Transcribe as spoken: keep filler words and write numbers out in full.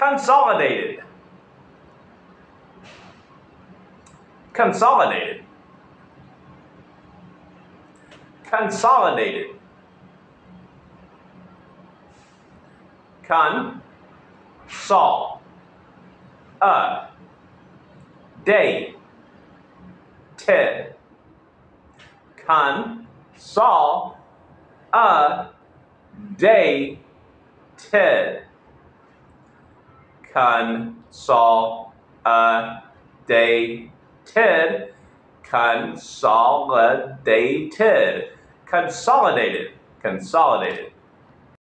Consolidated. Consolidated. Consolidated. Con. Sol. Uh. Day. Ted. Con. Sol. Uh. Day. Ted. Con. Sol. Uh. Day. Ted. Consolidated. Consolidated. Consolidated.